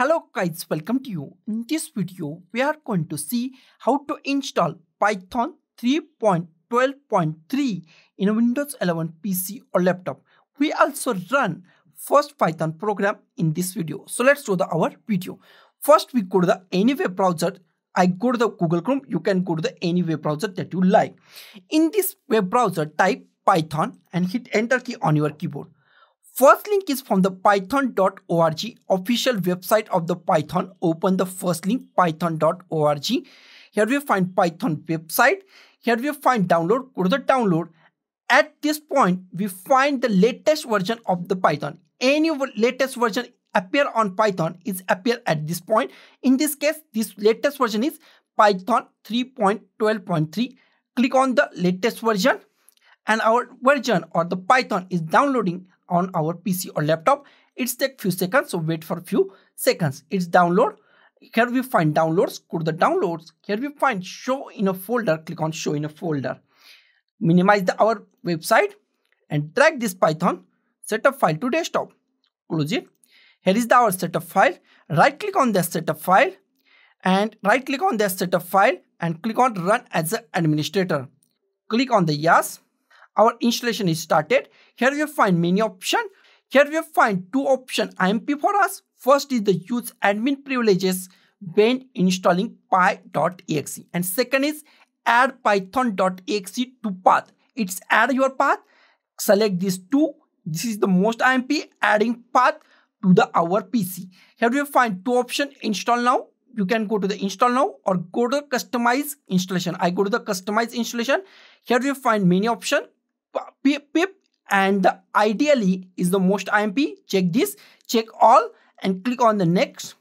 Hello guys, welcome to you. In this video, we are going to see how to install Python 3.12.3 in a Windows 11 PC or laptop. We also run first Python program in this video. So let's do our video. First, we go to any web browser. I go to the Google Chrome. You can go to any web browser that you like. In this web browser, type Python and hit enter key on your keyboard. First link is from the python.org official website of the Python. Open the first link, python.org. Here we find Python website. Here we find download. Go to the download. At this point, we find the latest version of the Python. Any latest version appear on Python is appear at this point. In this case, this latest version is Python 3.12.3. Click on the latest version, and our version or the Python is downloading on our PC or laptop. It's take few seconds, so wait for few seconds. It's download. Here we find downloads. Go to the downloads. Here we find show in a folder. Click on show in a folder. Minimize our website and drag this Python setup file to desktop. Close it. Here is our setup file. Right click on the setup file and right click on the setup file and click on run as an administrator. Click on the yes. Our installation is started. Here you find many options. Here you find two options IMP for us. First is the use admin privileges when installing py.exe, and second is add python.exe to path. It's add your path. Select these two. This is the most IMP, adding path to the our PC. Here you find two options install now. You can go to the install now or go to the customize installation. I go to the customize installation. Here you find many options. PIP and the IDLE is the most IMP. Check this, check all and click on the next.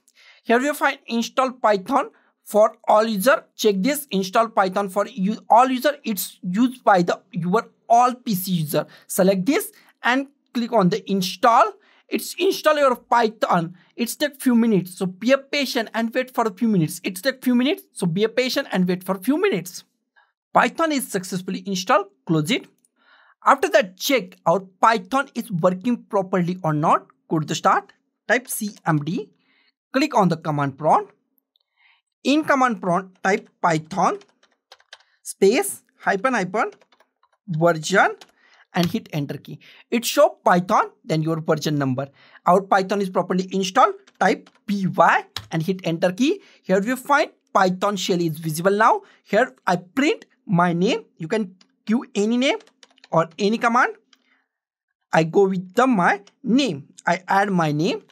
Here you find install Python for all user. Check this, install Python for all user. It's used by the your all PC user. Select this and click on the install. It's install your Python. It's take few minutes. So be a patient and wait for a few minutes. It's take few minutes. So be a patient and wait for a few minutes. Python is successfully installed. Close it. After that, check our Python is working properly or not. Go to the start, type cmd, click on the command prompt. In command prompt, type python space -- version and hit enter key. It shows Python, then your version number. Our Python is properly installed. Type py and hit enter key. Here you find Python shell is visible now. Here I print my name. You can give any name or any command. I go with my name. I add my name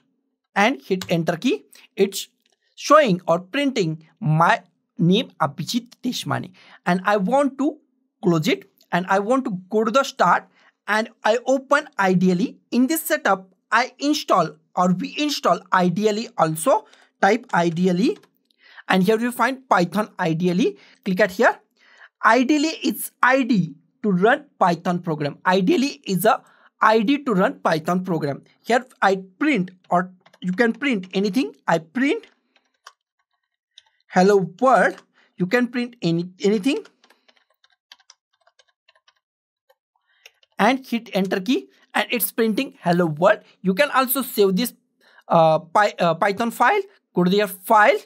and hit enter key. It's showing or printing my name Abhijit Deshmane. And I want to close it and I want to go to the start and I open IDLE. In this setup, I install or we install IDLE also. Type IDLE and here you find Python IDLE. Click at here. IDLE is ID to run Python program. IDLE is a ID to run Python program. Here I print, or you can print anything. I print hello world. You can print anything and hit enter key and it's printing hello world. You can also save this Python file. Go to your file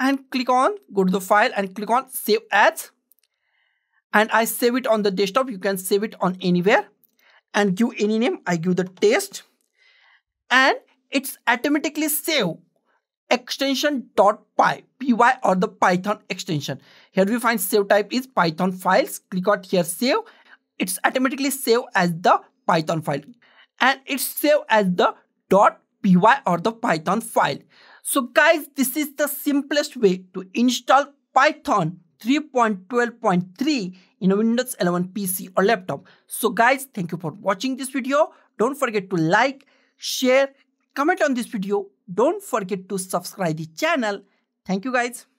and click on, go to the file and click on save as, and I save it on the desktop. You can save it on anywhere and give any name. I give the test and it's automatically save extension.py, py or the Python extension. Here we find save type is Python files. Click on here save. It's automatically saved as the Python file and it's saved as the .py or the Python file. So guys, this is the simplest way to install Python 3.12.3 in a Windows 11 PC or laptop. So guys, thank you for watching this video. Don't forget to like, share, comment on this video. Don't forget to subscribe the channel. Thank you guys.